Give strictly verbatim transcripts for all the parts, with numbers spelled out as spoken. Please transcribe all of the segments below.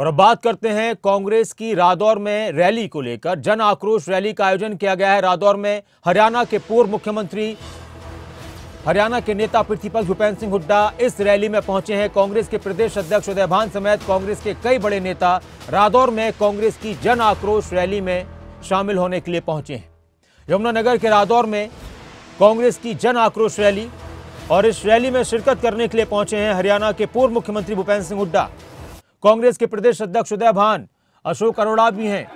और अब बात करते हैं कांग्रेस की रादौर में रैली को लेकर। जन आक्रोश रैली का आयोजन किया गया है रादौर में। हरियाणा के पूर्व मुख्यमंत्री, हरियाणा के नेता प्रतिपक्ष भूपेंद्र सिंह हुड्डा इस रैली में पहुंचे हैं। कांग्रेस के प्रदेश अध्यक्ष उदय भान समेत कांग्रेस के कई बड़े नेता रादौर में कांग्रेस की जन आक्रोश रैली में शामिल होने के लिए पहुंचे हैं। यमुनानगर के रादौर में कांग्रेस की जन आक्रोश रैली, और इस रैली में शिरकत करने के लिए पहुंचे हैं हरियाणा के पूर्व मुख्यमंत्री भूपेंद्र सिंह हुड्डा, कांग्रेस के प्रदेश अध्यक्ष उदय भान, अशोक अरोड़ा भी हैं,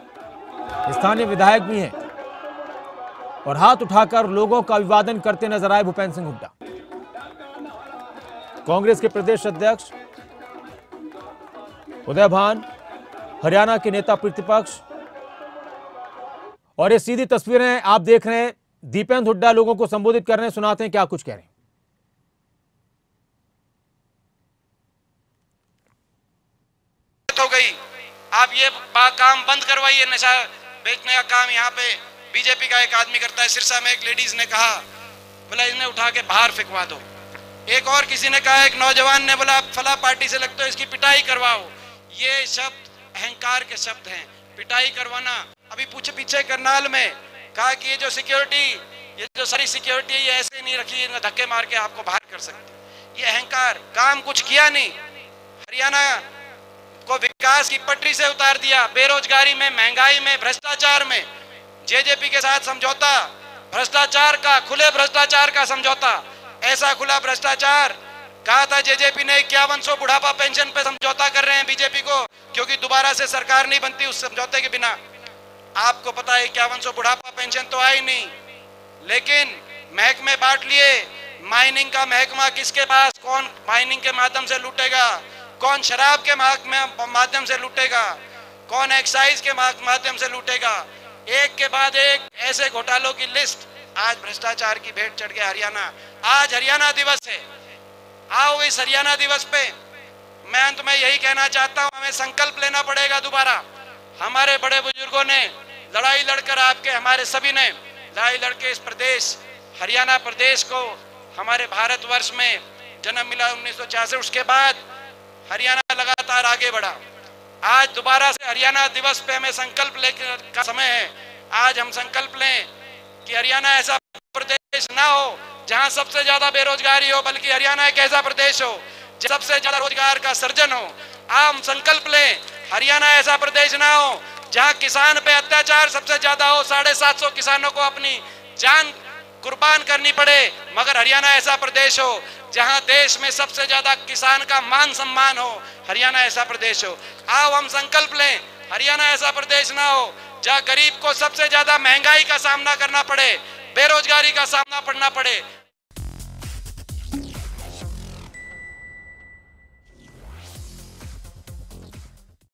स्थानीय विधायक भी हैं, और हाथ उठाकर लोगों का अभिवादन करते नजर आए भूपेंद्र सिंह हुड्डा। कांग्रेस के प्रदेश अध्यक्ष उदय भान, हरियाणा के नेता प्रतिपक्ष, और ये सीधी तस्वीरें आप देख रहे हैं। दीपेंद्र हुड्डा लोगों को संबोधित कर रहे हैं, सुनाते हैं क्या कुछ कह रहे हैं। आप ये काम बंद करवाइए, नशा बेचने का काम यहाँ पे बीजेपी का एक आदमी करता है। सिरसा में एक लेडीज ने कहा, बोला इसने उठा के बाहर फेंकवा दो। एक और किसी ने कहा, एक नौजवान ने बोला आप फला पार्टी से लगते हो, इसकी पिटाई करवाओ। ये शब्द अहंकार के शब्द हैं, पिटाई करवाना। अभी पूछे पीछे करनाल में कहा कि ये जो सिक्योरिटी, ये जो सारी सिक्योरिटी है, ये ऐसे नहीं रखी, धक्के मार के आपको बाहर कर सकती। ये अहंकार, काम कुछ किया नहीं। हरियाणा को विकास की पटरी से उतार दिया। बेरोजगारी में, महंगाई में, भ्रष्टाचार में, जेजेपी के साथ समझौता, भ्रष्टाचार का, खुले भ्रष्टाचार का समझौता। ऐसा खुला भ्रष्टाचार कहा था जेजेपी ने, इक्यावन सौ बुढ़ापा पेंशन पे समझौता कर रहे हैं बीजेपी को, क्योंकि दोबारा से सरकार नहीं बनती उस समझौते के बिना। आपको पता है इक्यावन सौ बुढ़ापा पेंशन तो आई नहीं, लेकिन महकमे बांट लिए। माइनिंग का महकमा किसके पास, कौन माइनिंग के माध्यम से लूटेगा, कौन शराब के माध्यम से लूटेगा, कौन एक्साइज के माध्यम से लूटेगा। एक के बाद एक ऐसे घोटालों की लिस्ट। आज भ्रष्टाचार की भेंट चढ़ गया हरियाणा। आज हरियाणा दिवस है, आओ इस हरियाणा दिवस पे मैं अंत में यही कहना चाहता हूँ, हमें संकल्प लेना पड़ेगा दोबारा। हमारे बड़े बुजुर्गों ने लड़ाई लड़कर, आपके हमारे सभी ने लड़ाई लड़के इस प्रदेश हरियाणा प्रदेश को हमारे भारतवर्ष में जन्म मिला उन्नीस सौ छियासठ। उसके बाद हरियाणा लगातार आगे बढ़ा। आज दोबारा से हरियाणा दिवस पे हमें संकल्प लेने का समय है। आज हम संकल्प लें कि हरियाणा ऐसा प्रदेश ना हो जहां सबसे ज्यादा बेरोजगारी हो, बल्कि हरियाणा एक ऐसा प्रदेश हो जहां सबसे ज्यादा रोजगार का सर्जन हो। हम संकल्प लें हरियाणा ऐसा प्रदेश ना हो जहां किसान पे अत्याचार सबसे ज्यादा हो, साढ़े सात सौ किसानों को अपनी जान कुर्बान करनी पड़े। मगर हरियाणा ऐसा प्रदेश हो जहां देश में सबसे ज्यादा किसान का मान सम्मान हो। हरियाणा ऐसा प्रदेश हो। आओ हम संकल्प लें हरियाणा ऐसा प्रदेश ना हो जहां गरीब को सबसे ज्यादा महंगाई का सामना करना पड़े, बेरोजगारी का सामना करना पड़े।